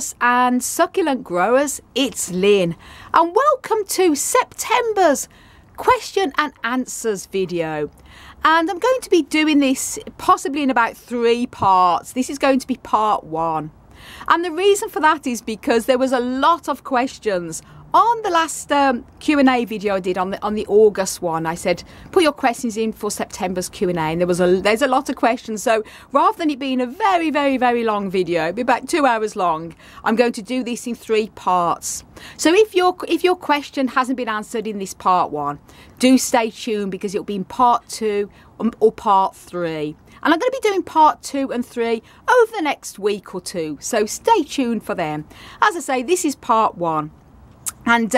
cactus and succulent growers, it's Lynn, and welcome to September's question and answers video. And I'm going to be doing this possibly in about 3 parts. This is going to be part 1. And the reason for that is because there was a lot of questions on the last Q&A video I did on the August one. I said put your questions in for September's Q&A, and there's a lot of questions. So rather than it being a very, very, very long video, it'll be about 2 hours long, I'm going to do this in 3 parts. So if your question hasn't been answered in this part 1, do stay tuned because it'll be in part 2 or part 3. And I'm going to be doing part 2 and 3 over the next week or 2. So stay tuned for them. As I say, this is part 1. And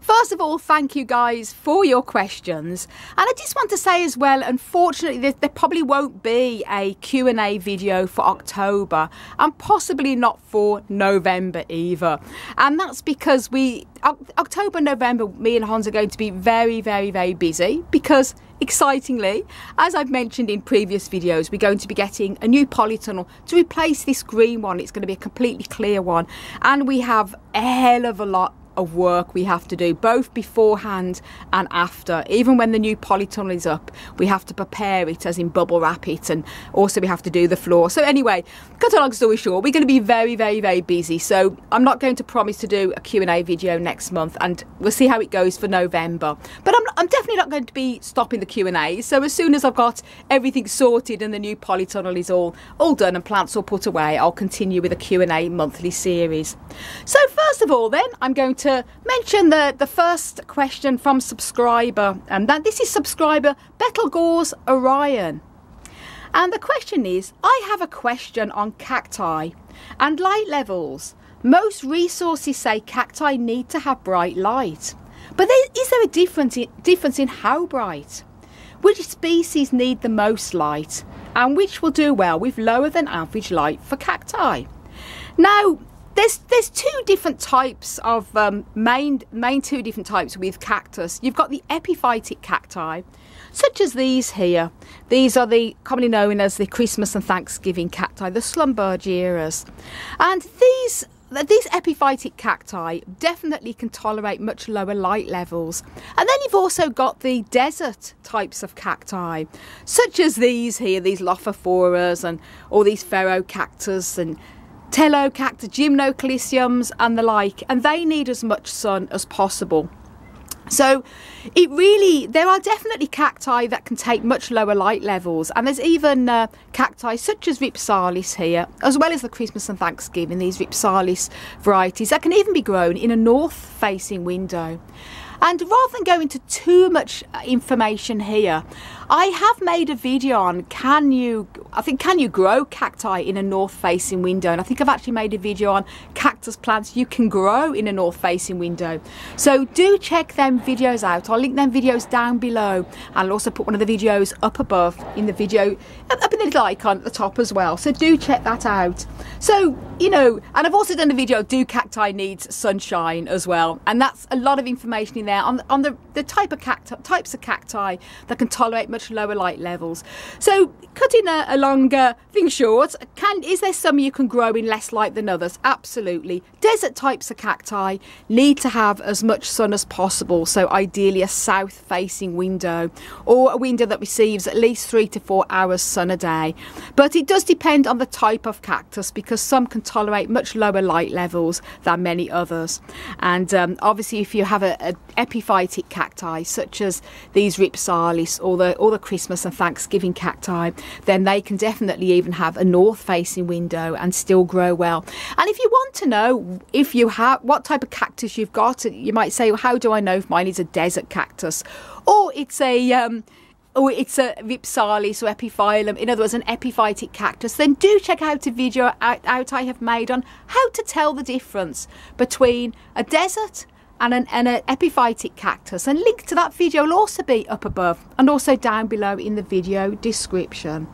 first of all, thank you guys for your questions. And I just want to say as well, unfortunately, there probably won't be a Q&A video for October, and possibly not for November either. And that's because October, November, me and Hans are going to be very, very, very busy because, excitingly, as I've mentioned in previous videos, we're going to be getting a new polytunnel to replace this green one. It's going to be a completely clear one. And we have a hell of a lot of work we have to do, both beforehand and after. Even when the new polytunnel is up, we have to prepare it, as in bubble wrap it, and also we have to do the floor. So anyway, cut a long story short, we're going to be very, very, very busy. So I'm not going to promise to do a Q&A video next month, and we'll see how it goes for November. But I'm definitely not going to be stopping the Q&A. So as soon as I've got everything sorted and the new polytunnel is all done and plants all put away, I'll continue with a Q&A monthly series. So first of all then, I'm going to mention the first question from subscriber, and this is subscriber Betelgeuse Orion, and the question is, I have a question on cacti and light levels. Most resources say cacti need to have bright light, but is there a difference in how bright? Which species need the most light, and which will do well with lower than average light for cacti? Now, There's 2 different types of main 2 different types with cactus. You've got the epiphytic cacti, such as these here. These are the commonly known as the Christmas and Thanksgiving cacti, the Schlumbergeras, and these epiphytic cacti definitely can tolerate much lower light levels. And then you've also got the desert types of cacti, such as these here, these Lophophoras and all these Ferro cactus and Telo cacti, Gymnocalyciums and the like, and they need as much sun as possible. So there are definitely cacti that can take much lower light levels, and there's even cacti such as Rhipsalis here, as well as the Christmas and Thanksgiving, these Rhipsalis varieties that can even be grown in a north-facing window. And rather than go into too much information here, I have made a video on can you grow cacti in a north-facing window? And I think I've actually made a video on cactus plants you can grow in a north-facing window. So do check them videos out. I'll link them videos down below, and I'll also put one of the videos up above in the video, up in the little icon at the top as well. So do check that out. So, you know, and I've also done a video, do cacti need sunshine as well? And that's a lot of information in there on the types of cacti that can tolerate much lower light levels. So cutting a longer thing short, is there some you can grow in less light than others? Absolutely. Desert types of cacti need to have as much sun as possible, so ideally a south-facing window or a window that receives at least 3 to 4 hours sun a day. But it does depend on the type of cactus, because some can tolerate much lower light levels than many others. And obviously if you have a epiphytic cacti such as these Rhipsalis or the Christmas and Thanksgiving cacti, then they can definitely even have a north-facing window and still grow well. And if you want to know if you have what type of cactus you've got, you might say, well, how do I know if mine is a desert cactus or it's a or it's a Rhipsalis or Epiphyllum, in other words, an epiphytic cactus? Then do check out a video out I have made on how to tell the difference between a desert and an epiphytic cactus, and link to that video will also be up above and also down below in the video description.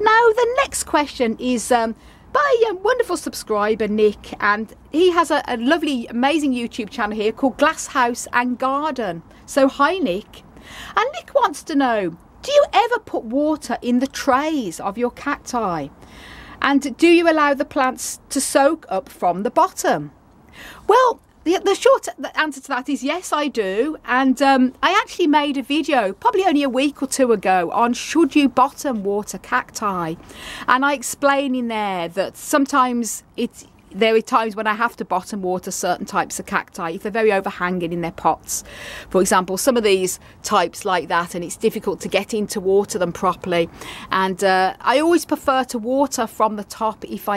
Now the next question is by a wonderful subscriber Nick, and he has a lovely, amazing YouTube channel here called Glass House and Garden. So hi Nick, and Nick wants to know, do you ever put water in the trays of your cacti? And do you allow the plants to soak up from the bottom? Well, the short answer to that is yes, I do. And I actually made a video probably only a week or two ago on should you bottom water cacti. And I explain in there that sometimes there are times when I have to bottom water certain types of cacti if they're very overhanging in their pots. For example, some of these types like that, and it's difficult to get in to water them properly. And I always prefer to water from the top if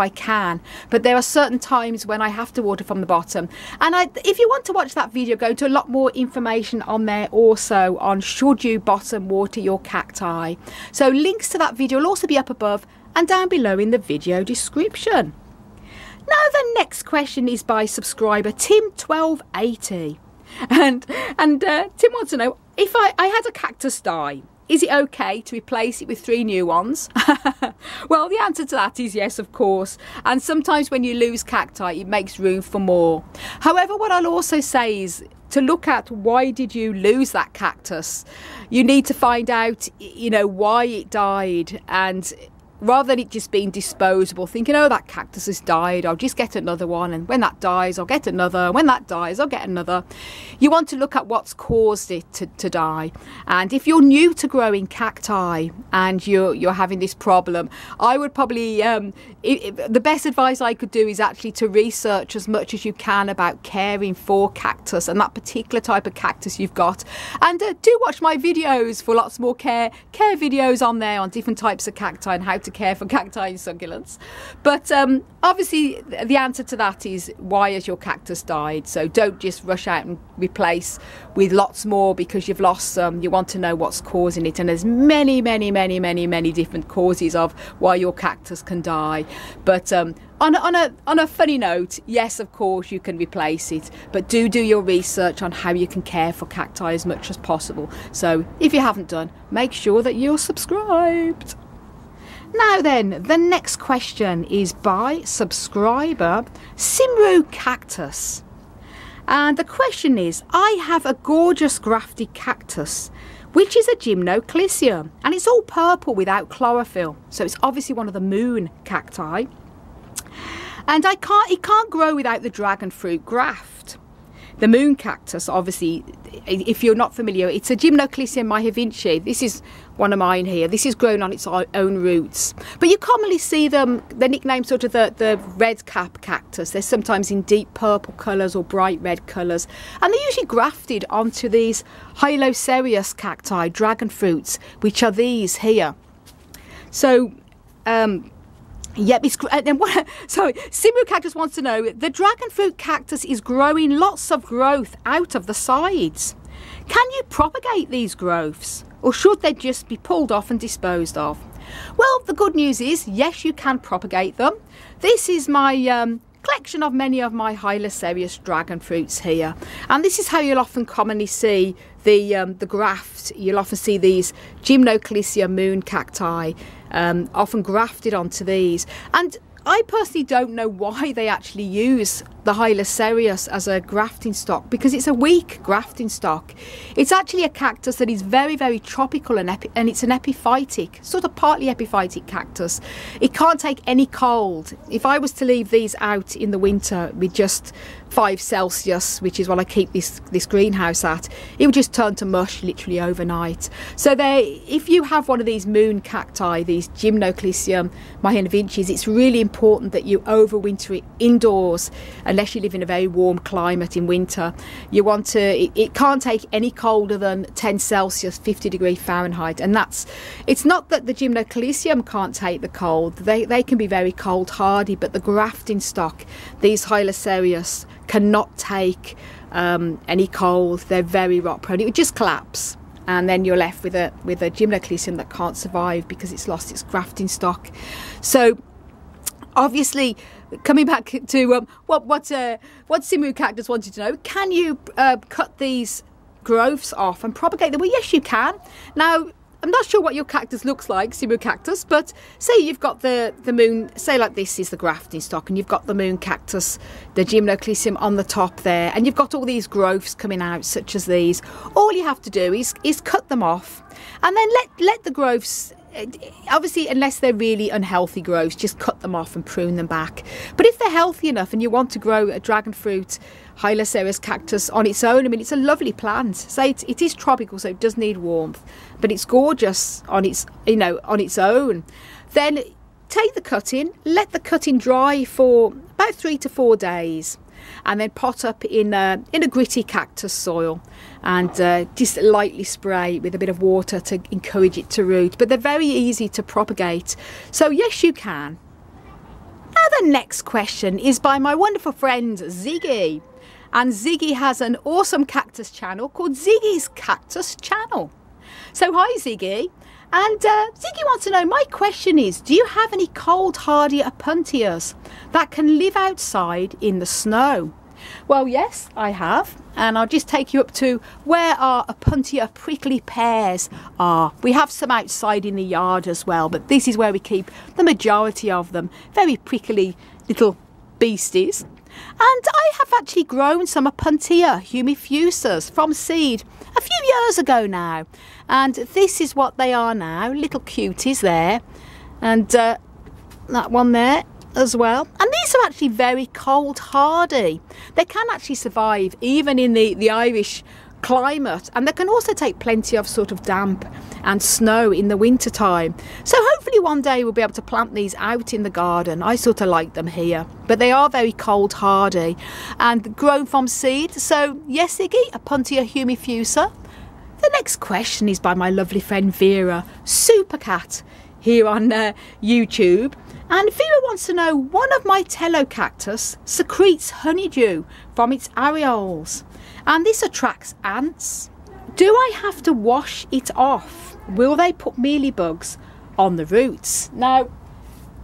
I can, but there are certain times when I have to water from the bottom. And if you want to watch that video, go to a lot more information on there also on should you bottom water your cacti. So links to that video will also be up above and down below in the video description. Now the next question is by subscriber Tim1280, and Tim wants to know if I had a cactus die, is it okay to replace it with 3 new ones? Well, the answer to that is yes, of course. And sometimes when you lose cacti, it makes room for more. However, what I'll also say is to look at why did you lose that cactus. You need to find out, you know, why it died, and rather than it just being disposable, thinking, oh, that cactus has died, I'll just get another one, and when that dies, I'll get another, when that dies, I'll get another. You want to look at what's caused it to die. And if you're new to growing cacti and you're having this problem, I would probably, the best advice I could do is actually to research as much as you can about caring for cactus and that particular type of cactus you've got. And do watch my videos for lots more care videos on there on different types of cacti and how to care for cacti and succulents. But obviously the answer to that is why has your cactus died, so don't just rush out and replace with lots more because you've lost some. You want to know what's causing it, and there's many different causes of why your cactus can die. But on a funny note, yes, of course you can replace it, but do your research on how you can care for cacti as much as possible. So if you haven't done, make sure that you're subscribed. Now then, the next question is by subscriber Simru Cactus, and the question is, I have a gorgeous grafted cactus which is a Gymnocalycium, and it's all purple without chlorophyll, so it's obviously one of the moon cacti, and it can't grow without the dragon fruit graft. The moon cactus, obviously, if you're not familiar, it's a Gymnocalycium mihanovichii. This is one of mine here. This is grown on its own roots. But you commonly see them, they're nicknamed sort of the red cap cactus. They're sometimes in deep purple colours or bright red colours. And they're usually grafted onto these Hylocereus cacti, dragon fruits, which are these here. So, yep, it's so Simru Cactus wants to know, the dragon fruit cactus is growing lots of growth out of the sides. Can you propagate these growths, or should they just be pulled off and disposed of? Well, the good news is yes, you can propagate them. This is my collection of many of my Hylocereus dragon fruits here, and this is how you'll often commonly see the graft. You'll often see these Gymnocalycium moon cacti often grafted onto these, and I personally don't know why they actually use the Hylocereus as a grafting stock, because it's a weak grafting stock. It's actually a cactus that is very tropical, and it's an epiphytic, sort of partly epiphytic cactus. It can't take any cold. If I was to leave these out in the winter with just 5°C, which is what I keep this greenhouse at, it would just turn to mush literally overnight. So if you have one of these moon cacti, these Gymnocalycium mihanovichii, it's really important that you overwinter it indoors. Unless you live in a very warm climate in winter, you want to, it can't take any colder than 10°C, 50°F, and that's, it's not that the Gymnocalycium can't take the cold, they can be very cold hardy, but the grafting stock, these Hylocereus, cannot take any cold. They're very rot prone. It would just collapse, and then you're left with a Gymnocalycium that can't survive because it's lost its grafting stock. So obviously, coming back to what Simru Cactus wanted to know, can you cut these growths off and propagate them? Well, yes, you can. Now, I'm not sure what your cactus looks like, Simru Cactus, but say you've got the moon, say like this is the grafting stock, and you've got the moon cactus, the Gymnocalycium on the top there, and you've got all these growths coming out such as these. All you have to do is cut them off, and then let the growths obviously, unless they're really unhealthy growths, just cut them off and prune them back. But if they're healthy enough and you want to grow a dragon fruit Hylocereus cactus on its own, I mean, it's a lovely plant. So it is tropical, so it does need warmth, but it's gorgeous on its, you know, on its own. Then take the cutting, let the cutting dry for about 3 to 4 days, and then pot up in a gritty cactus soil, and just lightly spray with a bit of water to encourage it to root. But they're very easy to propagate, so yes, you can. Now the next question is by my wonderful friend Ziggy, and Ziggy has an awesome cactus channel called Ziggy's Cactus Channel. So hi Ziggy, and Ziggy wants to know, my question is, do you have any cold hardy Opuntias that can live outside in the snow? Well, yes, I have, and I'll just take you up to where our Opuntia prickly pears are. We have some outside in the yard as well, but this is where we keep the majority of them. Very prickly little beasties. And I have actually grown some Opuntia humifusas from seed a few years ago now, and this is what they are now, little cuties there, and that one there as well. And these are actually very cold hardy. They can actually survive even in the Irish climate, and they can also take plenty of sort of damp and snow in the winter time. So hopefully one day we'll be able to plant these out in the garden. I sort of like them here, but they are very cold hardy and grown from seed. So yes, Iggy, Opuntia humifusa. The next question is by my lovely friend Vera Supercat here on YouTube, and Vera wants to know, one of my Telocactus secretes honeydew from its areoles, and this attracts ants. Do I have to wash it off? Will they put mealybugs on the roots? Now,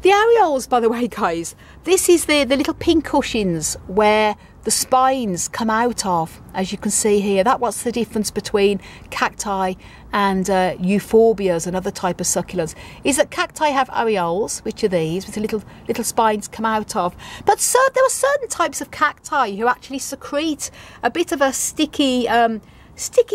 the areoles, by the way, guys, this is the little pincushions where the spines come out of, as you can see here. That's what's the difference between cacti and euphorbias and other type of succulents, is that cacti have areoles, which are these, with the little spines come out of. But so, there are certain types of cacti who actually secrete a bit of a sticky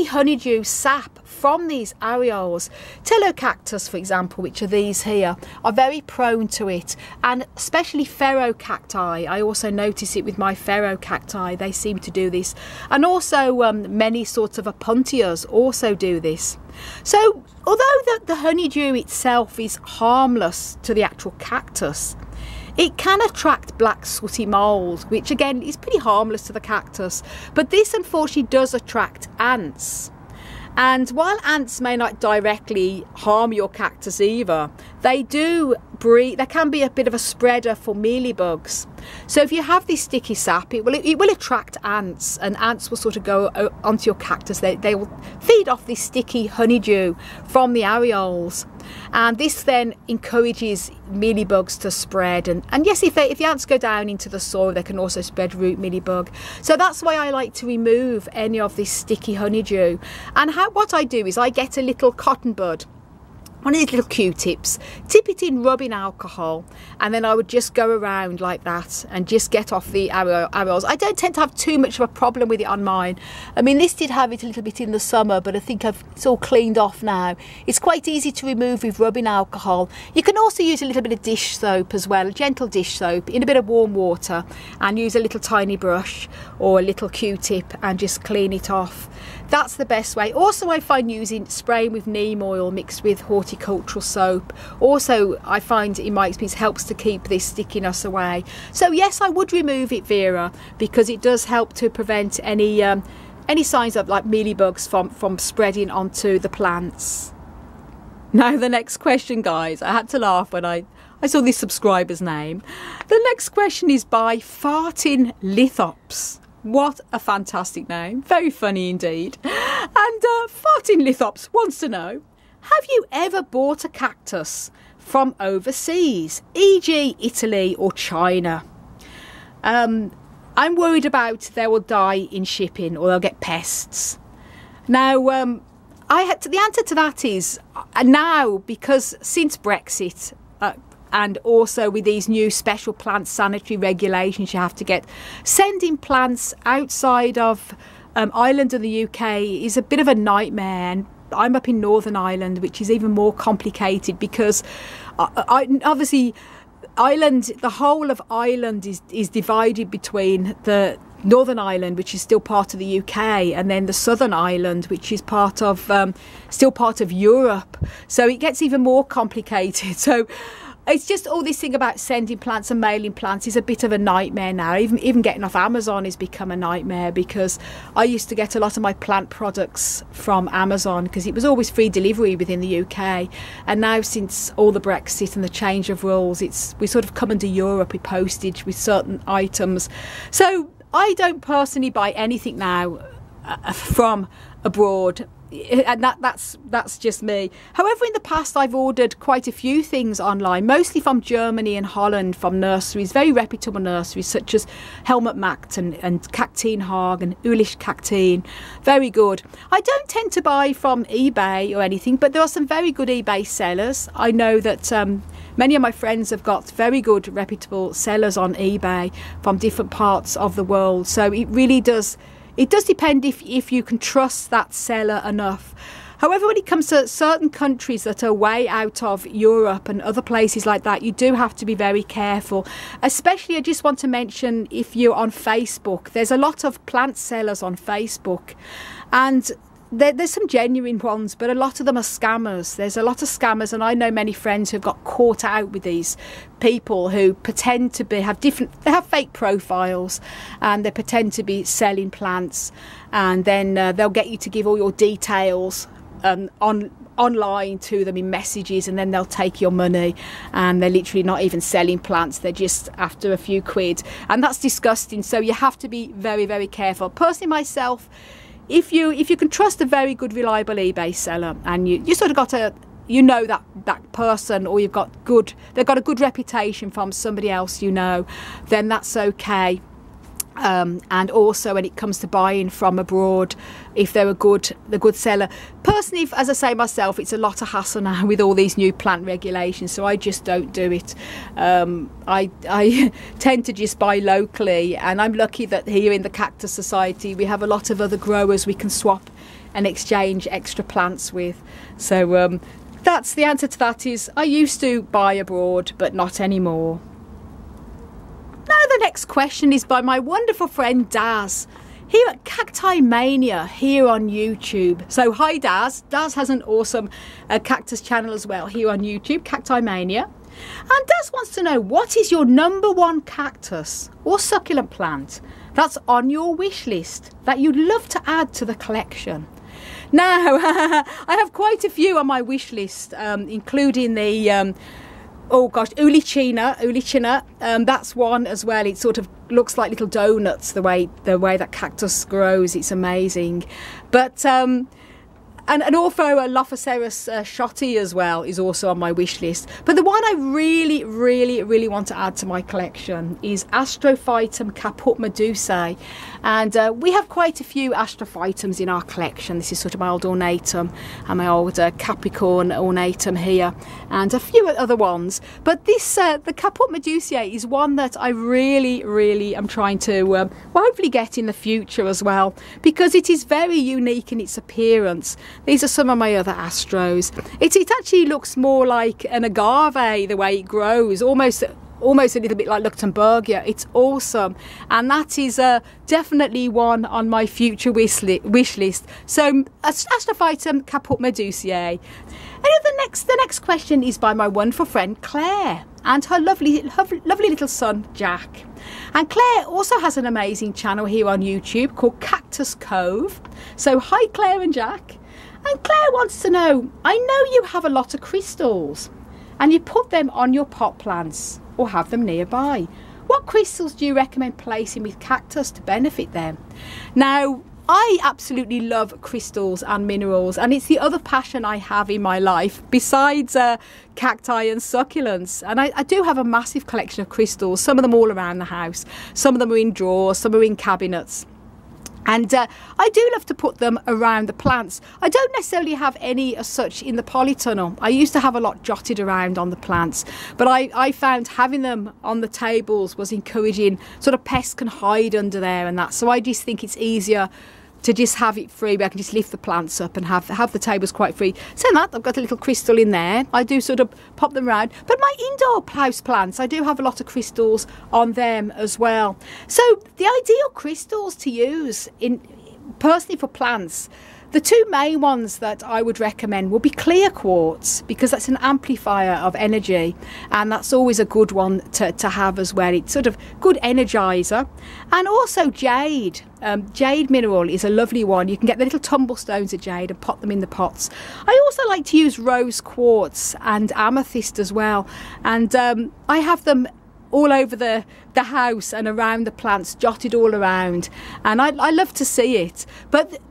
honeydew sap from these areoles. Telocactus, for example, which are these here, are very prone to it, and especially ferro cacti. I also notice it with my ferro cacti, they seem to do this, and also many sorts of Opuntias also do this. So although the honeydew itself is harmless to the actual cactus, it can attract black sooty mould, which again is pretty harmless to the cactus, but this unfortunately does attract ants. And while ants may not directly harm your cactus either, they do breed, they can be a bit of a spreader for mealybugs. So if you have this sticky sap, it will attract ants, and ants will sort of go onto your cactus. They will feed off this sticky honeydew from the areoles, and this then encourages mealybugs to spread. And yes, if the ants go down into the soil, they can also spread root mealybug. So that's why I like to remove any of this sticky honeydew. And what I do is I get a little cotton bud, one of these little Q-tips, tip it in rubbing alcohol, and then I would just go around like that and just get off the areoles. I don't tend to have too much of a problem with it on mine. I mean, this did have it a little bit in the summer, but I think it's all cleaned off now. It's quite easy to remove with rubbing alcohol. You can also use a little bit of dish soap as well, a gentle dish soap, in a bit of warm water, and use a little tiny brush or a little Q-tip and just clean it off. That's the best way. Also, I find spraying with neem oil mixed with horticultural soap, also I find in my experience helps to keep this stickiness away. So yes, I would remove it, Vera, because it does help to prevent any signs of like mealybugs from spreading onto the plants. Now the next question, guys, I had to laugh when I saw this subscriber's name. The next question is by Fartin Lithops. What a fantastic name, very funny indeed. And Fartin Lithops wants to know, have you ever bought a cactus from overseas, e.g. Italy or China? I'm worried about they will die in shipping or they'll get pests. Now, the answer to that is now, because since Brexit, and also with these new special plant sanitary regulations you have to get, sending plants outside of Ireland and the UK is a bit of a nightmare. And I'm up in Northern Ireland, which is even more complicated because obviously Ireland, the whole of Ireland is divided between the Northern Ireland, which is still part of the UK, and then the Southern Ireland, which is part of still part of Europe. So it gets even more complicated. So it's just all this thing about sending plants and mailing plants is a bit of a nightmare now. Even getting off Amazon has become a nightmare, because I used to get a lot of my plant products from Amazon because it was always free delivery within the UK. And now, since all the Brexit and the change of rules, we sort of come under Europe with postage with certain items. So I don't personally buy anything now from abroad, and that's just me. However, in the past I've ordered quite a few things online, mostly from Germany and Holland, from nurseries, very reputable nurseries such as Helmut Mact and Cactienhaag and Ulisch Cactien. Very good. I don't tend to buy from eBay or anything, but there are some very good eBay sellers. I know that many of my friends have got very good reputable sellers on eBay from different parts of the world. So it really does, it does depend if you can trust that seller enough. However, when it comes to certain countries that are way out of Europe and other places like that, you do have to be very careful. Especially, I just want to mention, if you're on Facebook, there's a lot of plant sellers on Facebook, and there's some genuine ones, but a lot of them are scammers. There's a lot of scammers, and I know many friends who've got caught out with these people who pretend to be, they have fake profiles, and they pretend to be selling plants, and then they'll get you to give all your details online to them in messages, and then they'll take your money, and they're literally not even selling plants, they're just after a few quid, and that's disgusting. So you have to be very, very careful. Personally, myself, if you can trust a very good, reliable eBay seller, and you sort of got a, you know, that person, or you've got good, they've got a good reputation from somebody else you know, then that's okay. And also, when it comes to buying from abroad, if they're a good seller. Personally, as I say myself, it's a lot of hassle now with all these new plant regulations, so I just don't do it. I tend to just buy locally, and I'm lucky that here in the Cactus Society we have a lot of other growers we can swap and exchange extra plants with. So that's the answer to that. Is I used to buy abroad, but not anymore. Now the next question is by my wonderful friend Daz, here at Cacti Mania here on YouTube. So hi Daz. Daz has an awesome cactus channel as well here on YouTube, Cacti Mania. And Daz wants to know, what is your #1 cactus or succulent plant that's on your wish list that you'd love to add to the collection? Now, I have quite a few on my wish list, including the oh gosh, Ulichina, that's one as well. It sort of looks like little donuts, the way that cactus grows. It's amazing. But and also a Lophophoras shotti as well is also on my wish list. But the one I really, really, really want to add to my collection is Astrophytum caput medusae, and we have quite a few Astrophytums in our collection. This is sort of my old ornatum and my old Capricorn ornatum here, and a few other ones. But this the caput medusae is one that I really, really am trying to well, hopefully get in the future as well, because it is very unique in its appearance. These are some of my other astros. It actually looks more like an agave, the way it grows, almost a little bit like Luxembourgia. It's awesome, and that is definitely one on my future wish list. So Astrophytum caput medusae. And the next question is by my wonderful friend Claire and her lovely little son Jack. And Claire also has an amazing channel here on YouTube called Cactus Cove. So hi Claire and Jack. And Claire wants to know, I know you have a lot of crystals and you put them on your pot plants or have them nearby. What crystals do you recommend placing with cactus to benefit them? Now, I absolutely love crystals and minerals, and it's the other passion I have in my life besides cacti and succulents. And I do have a massive collection of crystals, some of them all around the house, some of them are in drawers, some are in cabinets. And I do love to put them around the plants. I don't necessarily have any as such in the polytunnel. I used to have a lot jotted around on the plants, but I found having them on the tables was encouraging, sort of pests can hide under there and that. So I just think it's easier to just have it free, where I can just lift the plants up and have the tables quite free. So that, I've got a little crystal in there. I do sort of pop them around. But my indoor house plants, I do have a lot of crystals on them as well. So the ideal crystals to use, in personally for plants, the two main ones that I would recommend will be clear quartz, because that's an amplifier of energy, and that's always a good one to have as well. It's sort of good energizer. and also jade. Jade mineral is a lovely one. You can get the little tumble stones of jade and pop them in the pots. I also like to use rose quartz and amethyst as well, and I have them all over the house and around the plants, jotted all around, and I love to see it.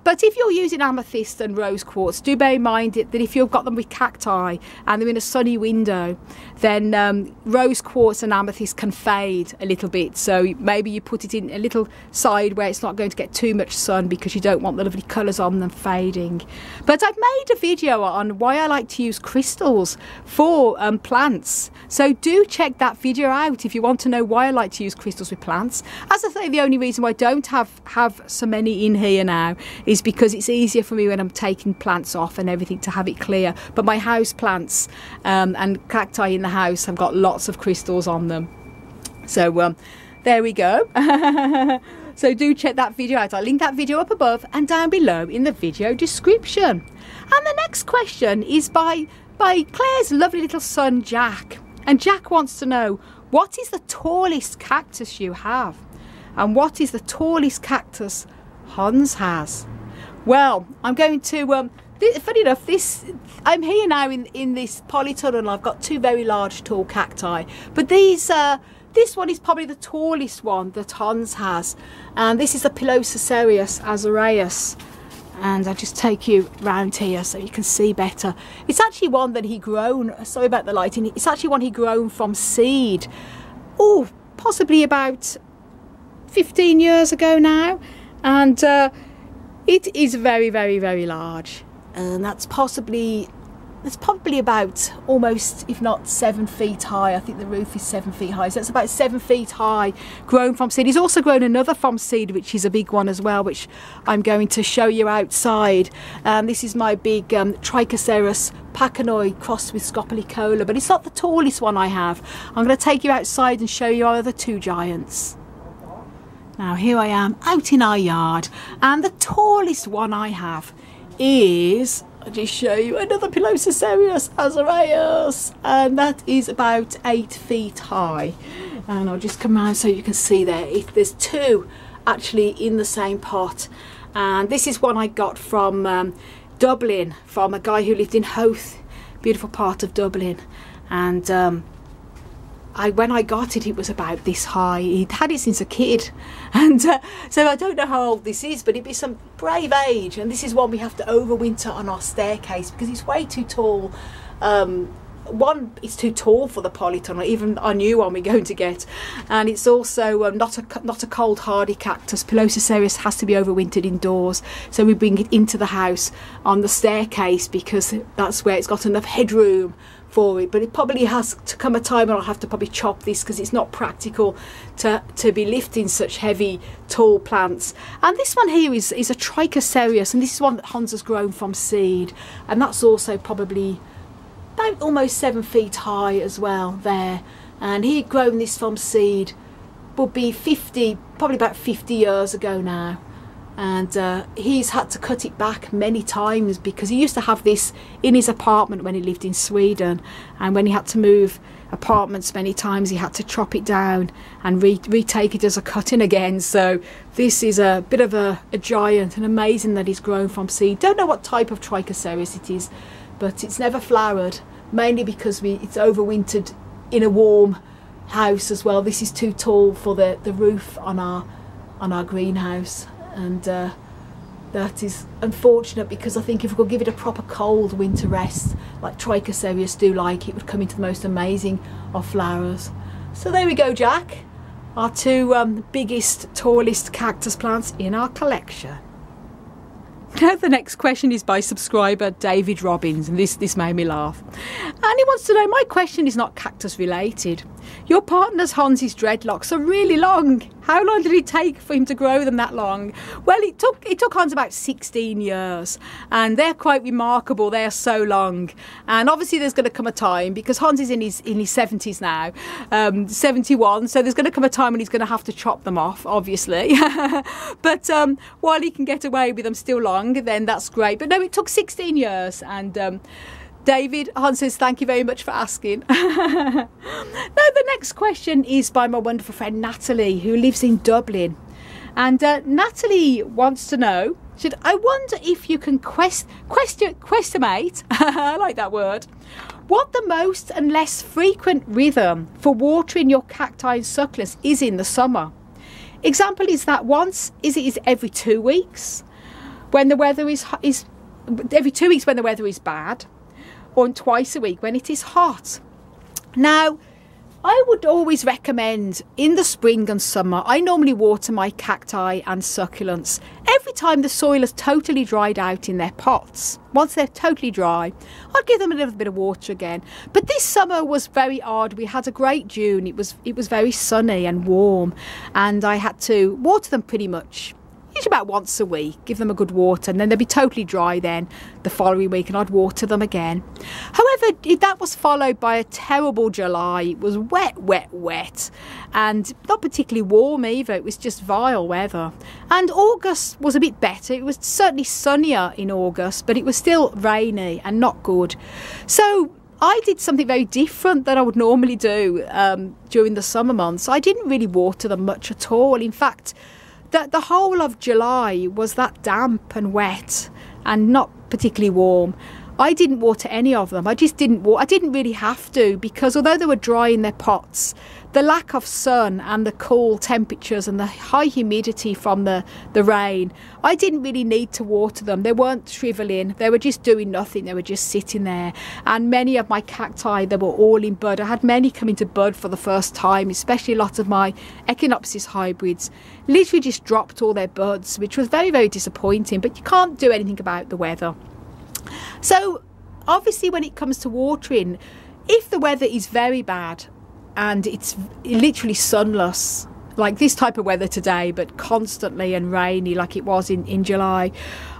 But if you're using amethyst and rose quartz, do bear in mind that if you've got them with cacti and they're in a sunny window, then rose quartz and amethyst can fade a little bit, so maybe you put it in a little side where it's not going to get too much sun, because you don't want the lovely colours on them fading. But I've made a video on why I like to use crystals for plants, so do check that video out if you want to know why I like to use crystals with plants. As I say, the only reason why I don't have so many in here now is because it's easier for me when I'm taking plants off and everything to have it clear. But my house plants and cacti in the house have got lots of crystals on them, so there we go. So do check that video out. I'll link that video up above and down below in the video description. And the next question is by Claire's lovely little son Jack, and Jack wants to know, what is the tallest cactus you have? And what is the tallest cactus Hans has? Well, I'm going to, funny enough, I'm here now in this polytunnel. I've got two very large tall cacti, but these, this one is probably the tallest one that Hans has. And this is the Hylocereus azureus. And I'll just take you round here so you can see better. It's actually one that he grown, sorry about the lighting, it's actually one he grown from seed, oh, possibly about 15 years ago now. And it is very, very, very large. And that's probably about almost, if not 7 feet high. I think the roof is 7 feet high, so it's about 7 feet high, grown from seed. He's also grown another from seed, which is a big one as well, which I'm going to show you outside. This is my big Trichoceros pacanoi crossed with Scopelicola, but it's not the tallest one I have. I'm going to take you outside and show you our other two giants. Now here I am out in our yard, and the tallest one I have is, I'll just show you, another Hylocereus azureus, and that is about 8 feet high. And I'll just come around so you can see there, if there's two actually in the same pot. And this is one I got from Dublin, from a guy who lived in Howth, beautiful part of Dublin. And when I got it, it was about this high. He'd had it since a kid, and so I don't know how old this is, but it'd be some brave age. And this is one we have to overwinter on our staircase because it's way too tall. One, it's too tall for the polytunnel, even our new one we're going to get. And it's also not a cold hardy cactus. Hylocereus has to be overwintered indoors, so we bring it into the house on the staircase because that's where it's got enough headroom for it. But it probably has to come a time when I'll have to probably chop this because it's not practical to be lifting such heavy tall plants. And this one here is a Trichocereus, and this is one that Hans has grown from seed, and that's also probably about almost 7 feet high as well there. And he'd grown this from seed would be probably about 50 years ago now. And he's had to cut it back many times because he used to have this in his apartment when he lived in Sweden, and when he had to move apartments many times, he had to chop it down and retake it as a cutting again. So this is a bit of a giant, and amazing that he's grown from seed. Don't know what type of Trichocereus it is, but it's never flowered, mainly because it's overwintered in a warm house as well. This is too tall for the roof on our greenhouse. And that is unfortunate because I think if we could give it a proper cold winter rest, like Trichocereus do like, it would come into the most amazing of flowers. So there we go, Jack, our two biggest, tallest cactus plants in our collection. Now the next question is by subscriber David Robbins, and this made me laugh. Annie wants to know, my question is not cactus related. Your partner's Hans's dreadlocks are really long. How long did it take for him to grow them that long? Well, it took Hans about 16 years, and they're quite remarkable. They are so long, and obviously there's going to come a time, because Hans is in his 70s now, 71, so there's going to come a time when he's going to have to chop them off, obviously. But while he can get away with them still long, then that's great. But no, it took 16 years, and David, Hans says, thank you very much for asking. Now, the next question is by my wonderful friend Natalie, who lives in Dublin. And Natalie wants to know, I wonder if you can questimate, I like that word, what the most and less frequent rhythm for watering your cacti and succulents is in the summer. Example is that once, is every 2 weeks, when the weather is every 2 weeks when the weather is bad, or twice a week when it is hot. Now, I would always recommend in the spring and summer, I normally water my cacti and succulents every time the soil has totally dried out in their pots. Once they're totally dry, I'll give them a little bit of water again. But this summer was very odd. We had a great June. It was very sunny and warm, and I had to water them pretty much about once a week, give them a good water, and then they'll be totally dry then the following week, and I'd water them again. However, that was followed by a terrible July. It was wet, wet, wet, and not particularly warm either. It was just vile weather. And August was a bit better. It was certainly sunnier in August, but it was still rainy and not good. So I did something very different than I would normally do during the summer months. I didn't really water them much at all. In fact, the whole of July was that damp and wet and not particularly warm. I didn't water any of them. I didn't really have to, because although they were dry in their pots, the lack of sun and the cool temperatures and the high humidity from the rain, I didn't really need to water them. They weren't shriveling. They were just doing nothing. They were just sitting there. And many of my cacti, they were all in bud. I had many come into bud for the first time, especially a lot of my Echinopsis hybrids. Literally just dropped all their buds, which was very, very disappointing. But you can't do anything about the weather. So obviously when it comes to watering, if the weather is very bad, and it's literally sunless, like this type of weather today, but constantly and rainy like it was in July,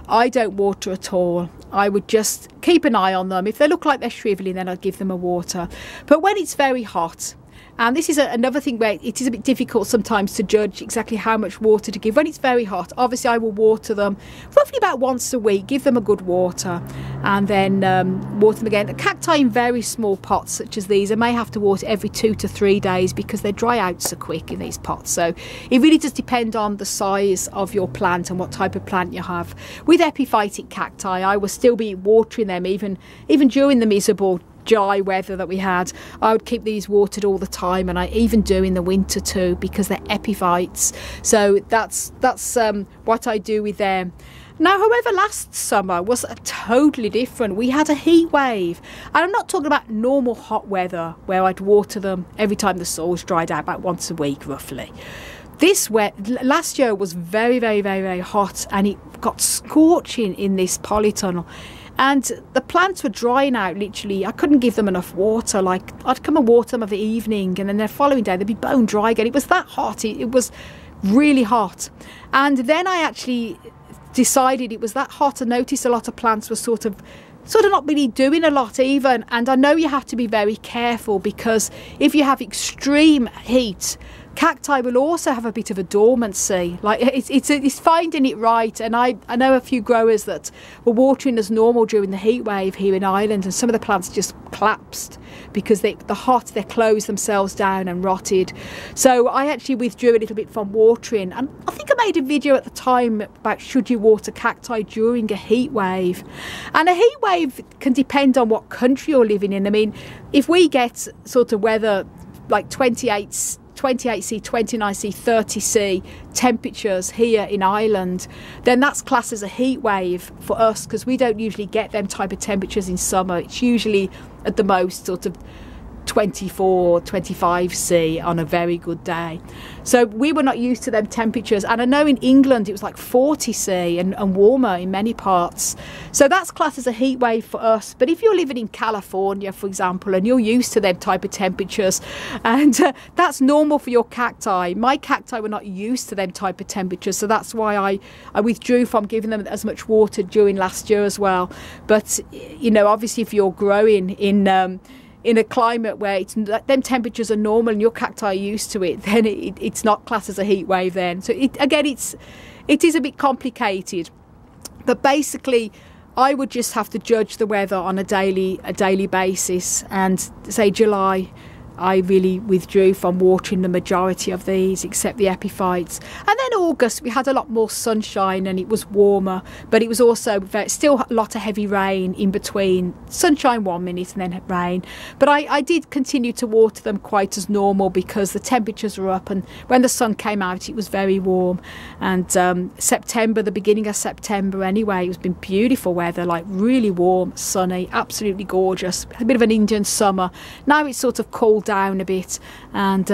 I don't water at all. I would just keep an eye on them. If they look like they're shriveling, then I'd give them a water. But when it's very hot, and this is another thing where it is a bit difficult sometimes to judge exactly how much water to give. When it's very hot, obviously I will water them roughly about once a week, give them a good water, and then water them again. The cacti in very small pots such as these, I may have to water every 2 to 3 days because they dry out so quick in these pots. So it really does depend on the size of your plant and what type of plant you have. With epiphytic cacti, I will still be watering them even during the miserable July weather that we had. I would keep these watered all the time, and I even do in the winter too, because they're epiphytes. So that's what I do with them. Now, however, last summer was totally different. We had a heat wave, and I'm not talking about normal hot weather where I'd water them every time the soil's dried out, about once a week roughly. Last year was very, very, very, very hot, and it got scorching in this polytunnel. And the plants were drying out, literally. I couldn't give them enough water. Like, I'd come and water them of the evening, and then the following day they'd be bone dry again. It was that hot. It was really hot. And then I actually decided it was that hot. I noticed a lot of plants were sort of not really doing a lot even. And I know you have to be very careful, because if you have extreme heat, cacti will also have a bit of a dormancy. Like, it's finding it right. And I know a few growers that were watering as normal during the heat wave here in Ireland, and some of the plants just collapsed because the hot closed themselves down and rotted. So I actually withdrew a little bit from watering, and I think I made a video at the time about should you water cacti during a heat wave. And a heat wave can depend on what country you're living in. I mean, if we get sort of weather like 28°C, 29°C, 30°C temperatures here in Ireland, then that's classed as a heat wave for us, because we don't usually get them type of temperatures in summer. It's usually at the most sort of 24, 25°C on a very good day. So we were not used to them temperatures. And I know in England it was like 40°C and warmer in many parts. So that's classed as a heat wave for us. But if you're living in California, for example, and you're used to them type of temperatures, and that's normal for your cacti. My cacti were not used to them type of temperatures. So that's why I withdrew from giving them as much water during last year as well. But, you know, obviously if you're growing in a climate where it's, them temperatures are normal and your cacti are used to it, then it's not classed as a heat wave then. So again, it is a bit complicated. But basically, I would just have to judge the weather on a daily basis. And say July, I really withdrew from watering the majority of these, except the epiphytes. And then August, we had a lot more sunshine and it was warmer, but it was also still a lot of heavy rain in between. Sunshine 1 minute and then rain. But I did continue to water them quite as normal because the temperatures were up, and when the sun came out, it was very warm. And September, the beginning of September anyway, it's been beautiful weather, like really warm, sunny, absolutely gorgeous. A bit of an Indian summer. Now it's sort of cooled down a bit and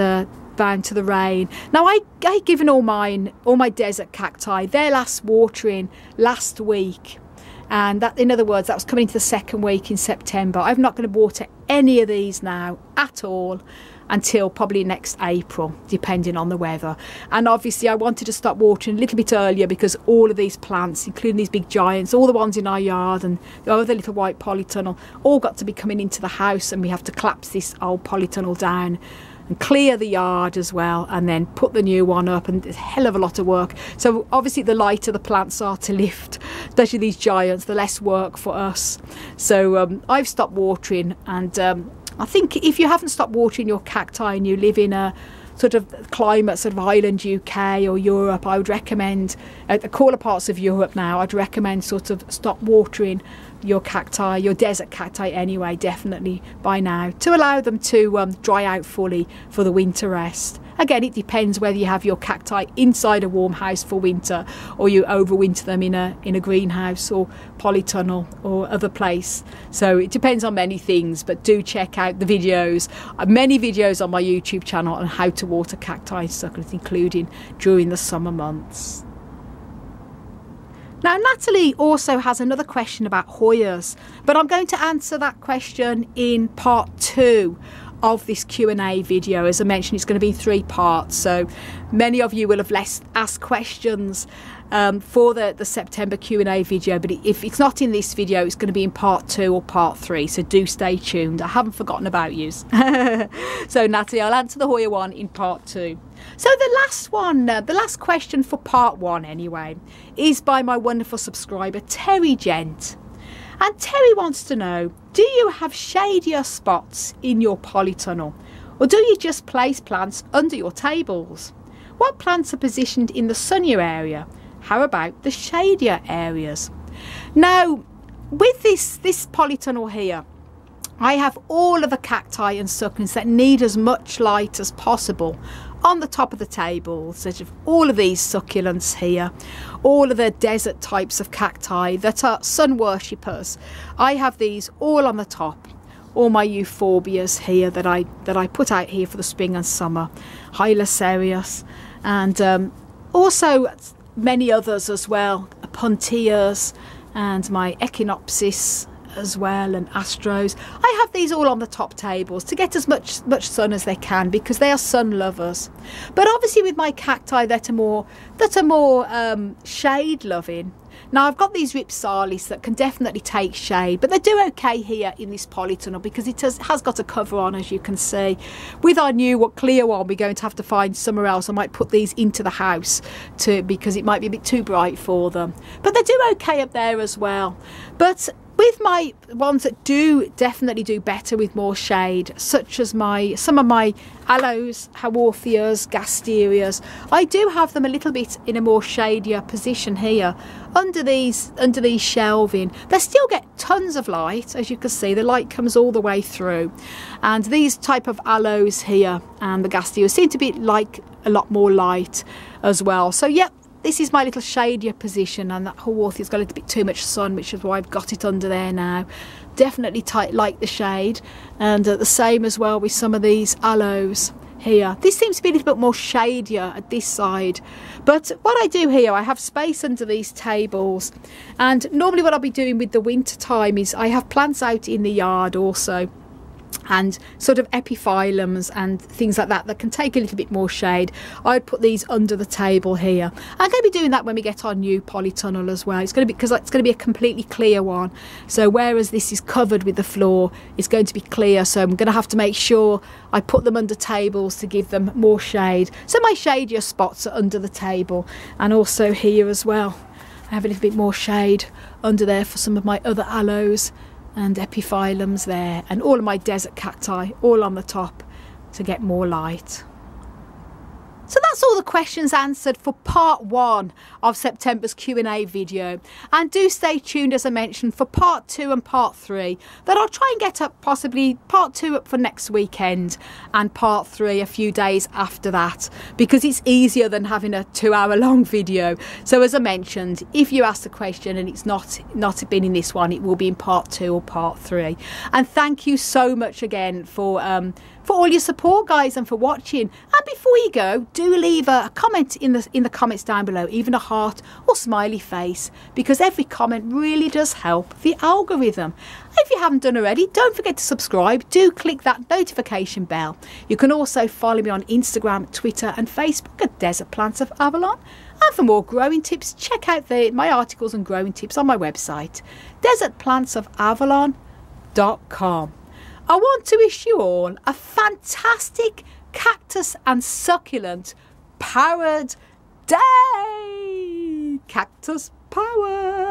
down to the rain. Now I given all my desert cacti their last watering last week, and that, in other words, that was coming into the second week in September. I'm not going to water any of these now at all until probably next April, depending on the weather. And obviously I wanted to start watering a little bit earlier because all of these plants, including these big giants, all the ones in our yard and the other little white polytunnel, all got to be coming into the house, and we have to collapse this old polytunnel down and clear the yard as well and then put the new one up, and it's a hell of a lot of work. So obviously the lighter the plants are to lift, especially these giants, the less work for us. So I've stopped watering, and I think if you haven't stopped watering your cacti and you live in a sort of climate, sort of island UK or Europe, I would recommend, at the cooler parts of Europe now, I'd recommend sort of stop watering your cacti, your desert cacti anyway, definitely by now, to allow them to dry out fully for the winter rest. Again, it depends whether you have your cacti inside a warm house for winter or you overwinter them in a greenhouse or polytunnel or other place. So it depends on many things, but do check out the videos. Many videos on my YouTube channel on how to water cacti and succulents, including during the summer months. Now, Natalie also has another question about Hoyas, but I'm going to answer that question in part 2 of this Q&A video. As I mentioned, it's going to be 3 parts, so many of you will have asked questions for the September Q&A video, but if it's not in this video, it's going to be in part 2 or part 3, so do stay tuned. I haven't forgotten about you. So Natalie, I'll answer the Hoya one in part 2. So the last question for part 1 anyway, is by my wonderful subscriber Terry Gent. And Terry wants to know, do you have shadier spots in your polytunnel, or do you just place plants under your tables? What plants are positioned in the sunnier area? How about the shadier areas? Now, with this polytunnel here, I have all of the cacti and succulents that need as much light as possible on the top of the table, such as all of these succulents here, all of the desert types of cacti that are sun worshippers. I have these all on the top, all my euphorbias here that I put out here for the spring and summer, Hylocereus, and also many others as well, Opuntias and my Echinopsis as well, and astros. I have these all on the top tables to get as much sun as they can, because they are sun lovers. But obviously with my cacti that are more shade loving. Now I've got these Rhipsalis that can definitely take shade, but they do okay here in this polytunnel because it has got a cover on, as you can see. With our new clear one, we're going to have to find somewhere else. I might put these into the house because it might be a bit too bright for them. But they do okay up there as well. But with my ones that do definitely do better with more shade, such as some of my Aloes, Haworthias, Gasterias, I do have them a little bit in a more shadier position here, under these shelving. They still get tons of light, as you can see. The light comes all the way through, and these type of Aloes here and the Gasterias seem to be like a lot more light as well. So yep. This is my little shadier position, and that whole orchid's got a little bit too much sun, which is why I've got it under there now. Definitely tight, like the shade, and the same as well with some of these aloes here. This seems to be a little bit more shadier at this side, but what I do here, I have space under these tables, and normally what I'll be doing with the winter time is I have plants out in the yard also, and sort of epiphyllums and things like that that can take a little bit more shade. I'd put these under the table here. I'm going to be doing that when we get our new polytunnel as well. It's going to be, because it's going to be a completely clear one, so whereas this is covered with the floor, it's going to be clear, so I'm going to have to make sure I put them under tables to give them more shade. So my shadier spots are under the table, and also here as well I have a little bit more shade under there for some of my other aloes and epiphyllums there, and all of my desert cacti all on the top to get more light. So that's all the questions answered for part one of September's Q&A video, and do stay tuned, as I mentioned, for part two and part three that I'll try and get up, possibly part two up for next weekend and part three a few days after that, because it's easier than having a 2 hour long video. So as I mentioned, if you ask a question and it's not been in this one, it will be in part two or part three. And thank you so much again for all your support, guys, and for watching. And before you go, do leave a comment in the comments down below, even a heart or smiley face, because every comment really does help the algorithm. If you haven't done already, don't forget to subscribe. Do click that notification bell. You can also follow me on Instagram, Twitter and Facebook at Desert Plants of Avalon. And for more growing tips, check out my articles and growing tips on my website, desertplantsofavalon.com. I want to wish you all a fantastic cactus and succulent powered day! Cactus powered!